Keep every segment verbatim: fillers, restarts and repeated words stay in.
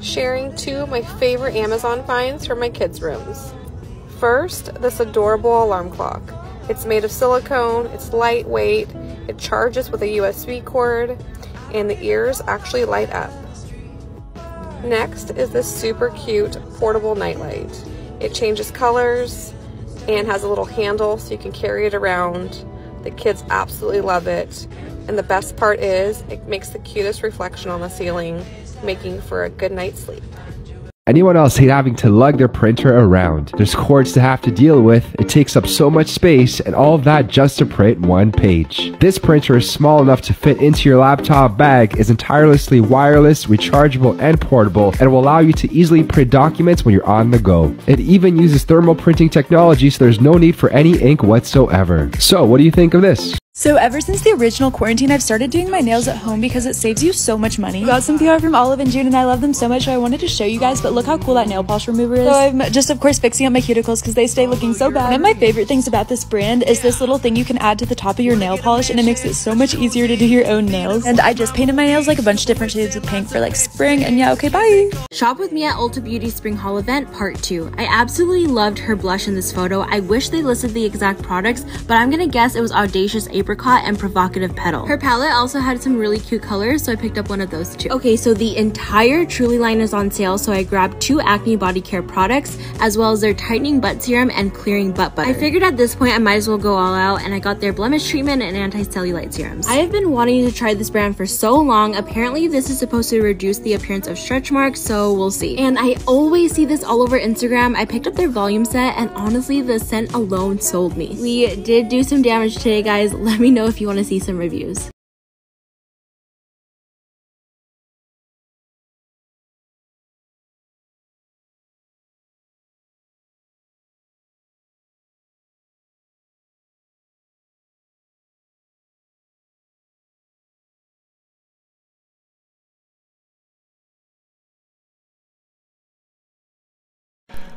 sharing two of my favorite Amazon finds for my kids' rooms. First, this adorable alarm clock. It's made of silicone, it's lightweight, it charges with a U S B cord, and the ears actually light up. Next is this super cute portable nightlight. It changes colors and has a little handle so you can carry it around. The kids absolutely love it. And the best part is it makes the cutest reflection on the ceiling, making for a good night's sleep. Anyone else hate having to lug their printer around? There's cords to have to deal with, it takes up so much space, and all that just to print one page. This printer is small enough to fit into your laptop bag, is entirely wireless, rechargeable, and portable, and will allow you to easily print documents when you're on the go. It even uses thermal printing technology, so there's no need for any ink whatsoever. So what do you think of this? So ever since the original quarantine, I've started doing my nails at home because it saves you so much money. We got some P R from Olive and June and I love them so much, so I wanted to show you guys, but look how cool that nail polish remover is. So I'm just of course fixing up my cuticles because they stay looking so bad. One of my favorite things about this brand is this little thing you can add to the top of your nail polish and it makes it so much easier to do your own nails. And I just painted my nails like a bunch of different shades of pink for like spring, and yeah, okay, bye. Shop with me at Ulta Beauty Spring Haul event part two. I absolutely loved her blush in this photo. I wish they listed the exact products, but I'm gonna guess it was Audacious, Apricot, and Provocative Petal. Her palette also had some really cute colors, so I picked up one of those too. Okay, so the entire Truly line is on sale, so I grabbed two acne body care products as well as their tightening butt serum and clearing butt butter. I figured at this point I might as well go all out, and I got their blemish treatment and anti-cellulite serums. I have been wanting to try this brand for so long. Apparently this is supposed to reduce the appearance of stretch marks, so we'll see. And I always see this all over Instagram. I picked up their volume set and honestly the scent alone sold me. We did do some damage today, guys. Let me know if you want to see some reviews.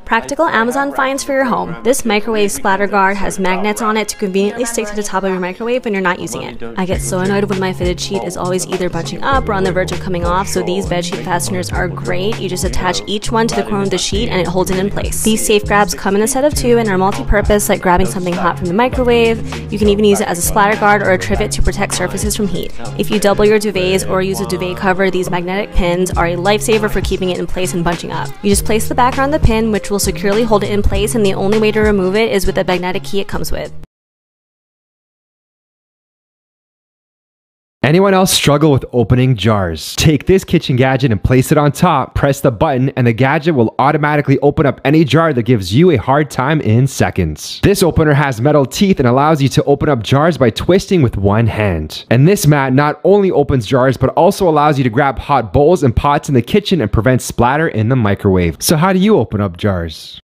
Practical Amazon finds for your home. This microwave splatter guard has magnets on it to conveniently stick to the top of your microwave when you're not using it. I get so annoyed when my fitted sheet is always either bunching up or on the verge of coming off, so these bedsheet fasteners are great. You just attach each one to the corner of the sheet and it holds it in place. These safe grabs come in a set of two and are multi-purpose, like grabbing something hot from the microwave. You can even use it as a splatter guard or a trivet to protect surfaces from heat. If you double your duvets or use a duvet cover, these magnetic pins are a lifesaver for keeping it in place and bunching up. You just place the backer on the pin, which will securely hold it in place, and the only way to remove it is with the magnetic key it comes with. Anyone else struggle with opening jars? Take this kitchen gadget and place it on top, press the button, and the gadget will automatically open up any jar that gives you a hard time in seconds. This opener has metal teeth and allows you to open up jars by twisting with one hand. And this mat not only opens jars, but also allows you to grab hot bowls and pots in the kitchen and prevent splatter in the microwave. So how do you open up jars?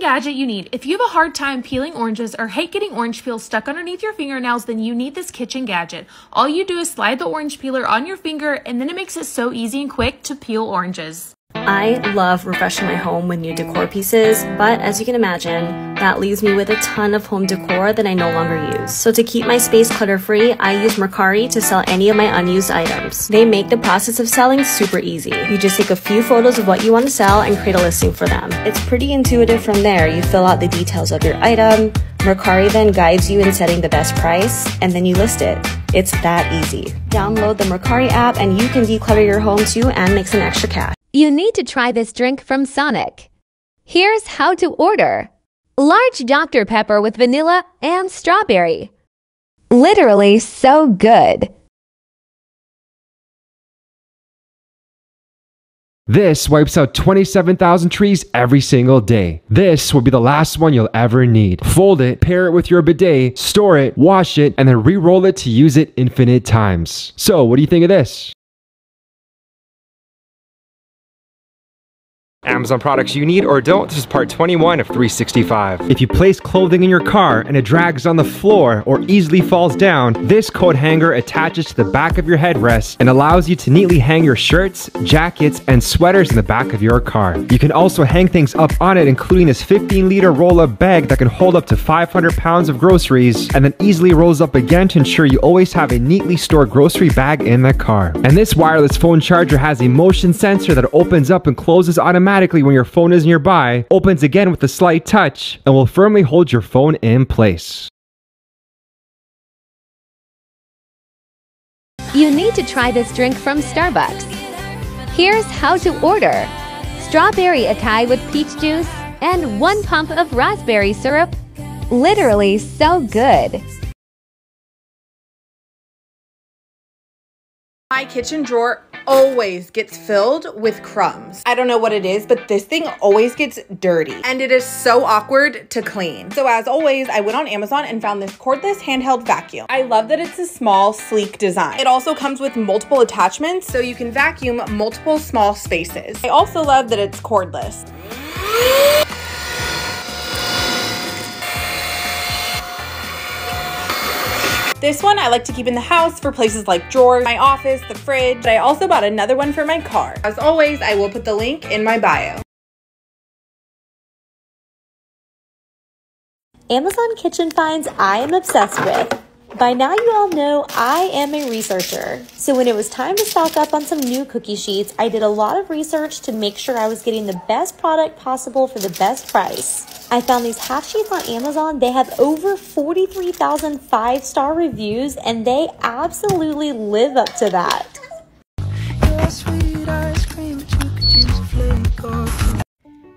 Gadget you need. If you have a hard time peeling oranges or hate getting orange peel stuck underneath your fingernails, then you need this kitchen gadget. All you do is slide the orange peeler on your finger, and then it makes it so easy and quick to peel oranges. I love refreshing my home with new decor pieces, but as you can imagine, that leaves me with a ton of home decor that I no longer use. So to keep my space clutter-free, I use Mercari to sell any of my unused items. They make the process of selling super easy. You just take a few photos of what you want to sell and create a listing for them. It's pretty intuitive from there. You fill out the details of your item, Mercari then guides you in setting the best price, and then you list it. It's that easy. Download the Mercari app and you can declutter your home too and make some extra cash. You need to try this drink from Sonic. Here's how to order. Large Doctor Pepper with vanilla and strawberry. Literally so good. This wipes out twenty-seven thousand trees every single day. This will be the last one you'll ever need. Fold it, pair it with your bidet, store it, wash it, and then re-roll it to use it infinite times. So what do you think of this? Amazon products you need or don't. This is part twenty-one of three sixty-five. If you place clothing in your car and it drags on the floor or easily falls down, this coat hanger attaches to the back of your headrest and allows you to neatly hang your shirts, jackets, and sweaters in the back of your car. You can also hang things up on it, including this fifteen liter roll-up bag that can hold up to five hundred pounds of groceries and then easily rolls up again to ensure you always have a neatly stored grocery bag in the car. And this wireless phone charger has a motion sensor that opens up and closes automatically Automatically when your phone is nearby, opens again with a slight touch, and will firmly hold your phone in place. You need to try this drink from Starbucks. Here's how to order: strawberry acai with peach juice and one pump of raspberry syrup. Literally so good. My kitchen drawer always gets filled with crumbs. I don't know what it is, but this thing always gets dirty and it is so awkward to clean. So as always, I went on Amazon and found this cordless handheld vacuum. I love that it's a small, sleek design. It also comes with multiple attachments so you can vacuum multiple small spaces. I also love that it's cordless. This one I like to keep in the house for places like drawers, my office, the fridge, but I also bought another one for my car. As always, I will put the link in my bio. Amazon kitchen finds I am obsessed with. By now you all know I am a researcher. So when it was time to stock up on some new cookie sheets, I did a lot of research to make sure I was getting the best product possible for the best price. I found these half sheets on Amazon. They have over forty-three thousand five-star reviews, and they absolutely live up to that.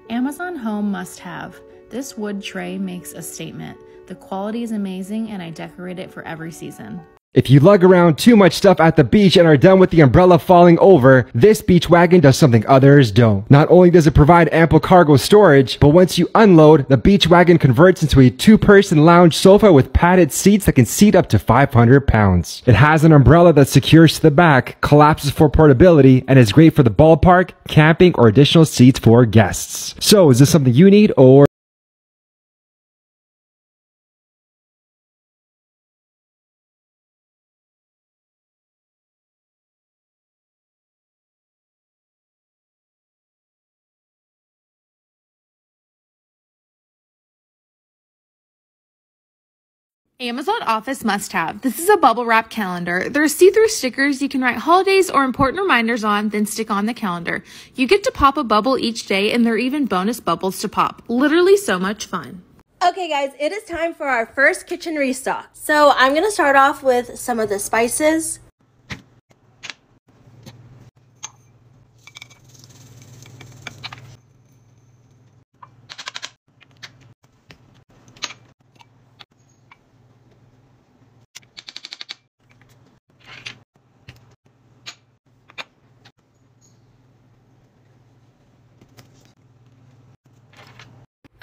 Amazon Home must-have. This wood tray makes a statement. The quality is amazing, and I decorate it for every season. If you lug around too much stuff at the beach and are done with the umbrella falling over, this beach wagon does something others don't. Not only does it provide ample cargo storage, but once you unload, the beach wagon converts into a two-person lounge sofa with padded seats that can seat up to five hundred pounds. It has an umbrella that secures to the back, collapses for portability, and is great for the ballpark, camping, or additional seats for guests. So, is this something you need or... Amazon Office must-have. This is a bubble wrap calendar. There are see-through stickers you can write holidays or important reminders on, then stick on the calendar. You get to pop a bubble each day, and there are even bonus bubbles to pop. Literally so much fun. Okay guys, it is time for our first kitchen restock. So I'm gonna start off with some of the spices.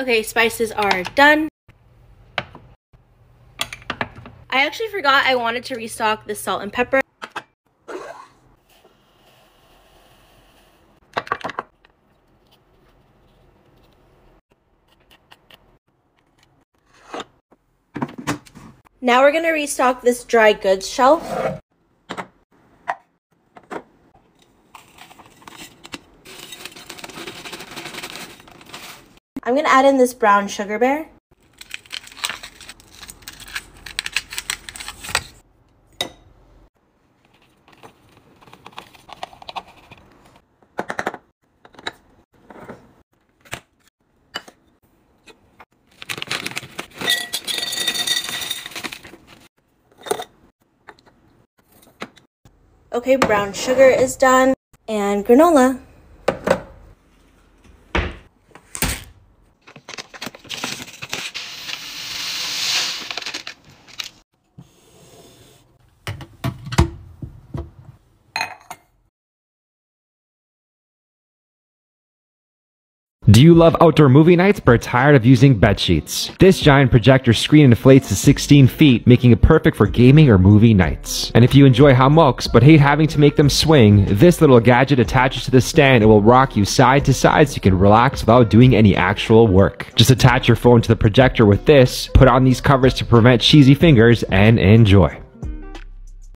Okay, spices are done. I actually forgot I wanted to restock the salt and pepper. Now we're gonna restock this dry goods shelf. I'm gonna add in this brown sugar bear. Okay, brown sugar is done, and granola. Do you love outdoor movie nights but are tired of using bed sheets? This giant projector screen inflates to sixteen feet, making it perfect for gaming or movie nights. And if you enjoy hammocks but hate having to make them swing, this little gadget attaches to the stand and will rock you side to side so you can relax without doing any actual work. Just attach your phone to the projector with this, put on these covers to prevent cheesy fingers, and enjoy.